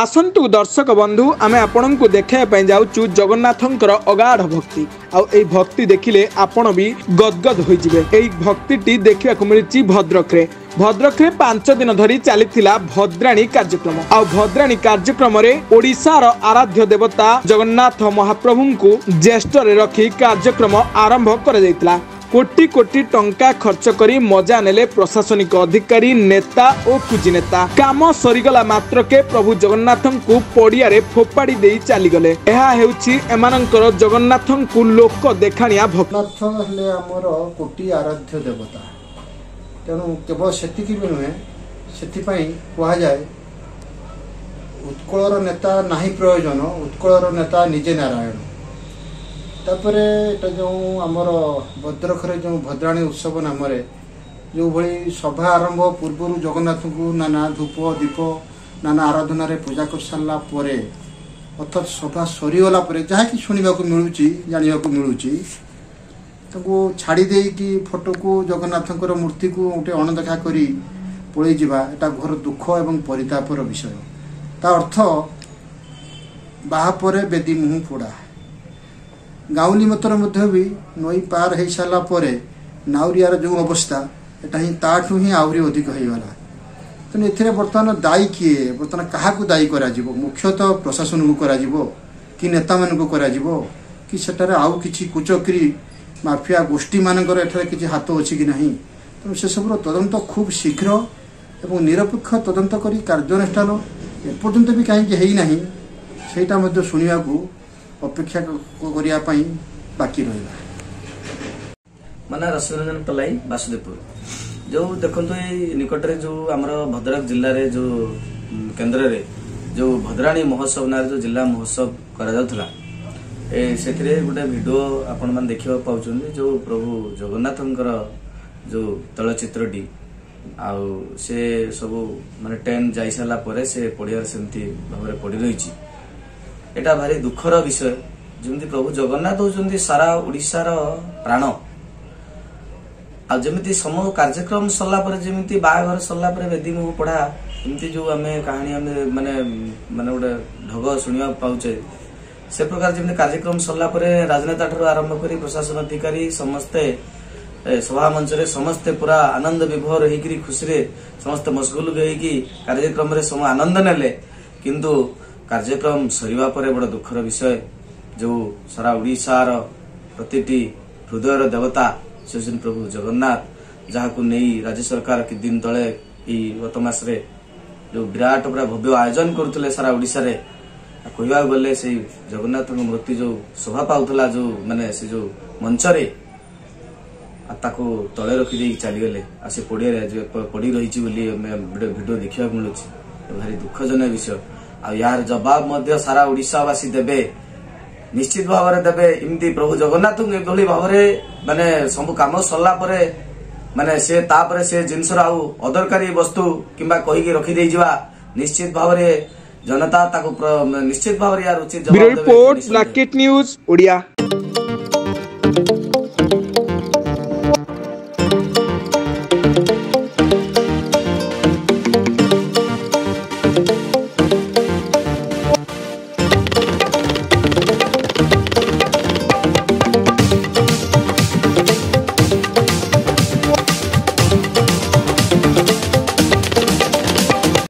आसंतु दर्शक बंधु आम आपण को देखापी जाऊँ जगन्नाथंर अगाढ़ भक्ति आई भक्ति देखिले आपण भी गदगद होइजिबे। एई भक्ति देखा मिली भद्रक रे 5 दिन धरी चली भद्राणी कार्यक्रम आ भद्राणी कार्यक्रम ओडिशार आराध्य देवता जगन्नाथ महाप्रभु को ज्येष्ठ रे रखी कार्यक्रम आरंभ कर जाइतला। कोटी कोटी टंका खर्च करी मजा नेले प्रशासनिक अधिकारी नेता और पूजीनेता काम सरीगला मात्र के प्रभु जगन्नाथन को पड़िया रे फोपाड़ी देई चली गले। एहा हेउछि एमानंकर जगन्नाथन को लोक देखाणिया भक्तनाथ हेले हमर कोटी आराध्य देवता तेणु केवल सेति कि नुहे सेति पई कहा जाय उत्कलर नेता नाही प्रयोजन उत्कलर नेता निजे नारायण। तापरे जो आमर भद्रक जो भद्राणी उत्सव नाम जो भाई सभा आरंभ पूर्व जगन्नाथ को नाना धूप दीप नाना आराधन पूजा कर सारापर अर्थात सभा सरीगला जहाँकि शुणा मिलूँ जाना मिलूँ छाड़दे कि फोटो को जगन्नाथ मूर्ति को गोटे अणदेखा कर पलि जावा एटा घर दुख एवं परितापर विषय। ता अर्थ बाहापर बेदी मुह पोड़ा गाँवली मतरे मध्य भी नई पार हो सारापर नाउरियार जो अवस्था यहाँ ही ताठू ही आहरी अधिक होगा। तेनाली तो ए बर्तमान दायी किए बर्तमान क्या दायी कर मुख्यतः प्रशासन को करेता मानक कर आउ कि कुचक्री माफिया गोष्ठी मानकर एठार किसी हाथ अच्छी कि नहीं तेणु से सबूर तदंत खूब शीघ्र और निरपेक्ष तदंत कर कार्यानुष्ठान एपर्तंत भी कहीं होईटा शुणा अपेक्षा करने बाकी रहा। माना रश्मिरंजन पलाई वासुदेवपुर जो देखो ये निकट रे जो आम भद्रक जिल्ला रे जो केंद्र रे जो भद्राणी महोत्सव ना जो जिला महोत्सव करा से गोटे भिडियो आपण मैंने देखा पाँच जो प्रभु जगन्नाथ जो तलचित्री आउ से सब मान टेन जा सारापर से पड़िया सेमती भाव पड़ रही एटा भारी दुखर विषय जमी प्रभु जगन्नाथ होती सारा ओडिशार प्राण आमती सम कार्यक्रम सरलापर जमी बाघर सरलापर बेदी मुह पढ़ा एमती जो आम कहानी मानने मानने गोटे ढग शुणा पाचे से प्रकार जमी कार्यक्रम सरलापर राजनेता ठार आरंभ कर प्रशासन अधिकारी समस्ते सभा मंच रे समस्ते पूरा आनंद विभोर होकर खुशी समस्ते मशगुल होगी कार्यक्रम सम आनंद ने किंतु कार्यक्रम सरिवा परे बड़ा दुखर विषय जो सारा ओडिशार प्रतिटी हृदयर देवता से प्रभु जगन्नाथ जहाँ को नहीं राज्य सरकार कि दिन तले गत मास जो विराट पूरा भव्य आयोजन करते सारा ओडिशा कह गले से जगन्नाथ मूर्ति जो शोभा पाला जो माने से जो मंच तले रखी चलीगले आसे पड़िया पड़ रही भिडियो देखा मिलूँ भारी दुखजनक विषय आ यार जवाब मध्य सारा ओडिशावासी देबे निश्चित भाव देबे। इमती प्रभु जगन्नाथ भाव माने सब कम सरला माने से तापर से जिनसर आउ अदरकारी वस्तु किंबा कहिके रखी दे जीवा निश्चित भाव जनता ताको निश्चित भाव यार उचित जवाब देबे। Report black kit news Odia.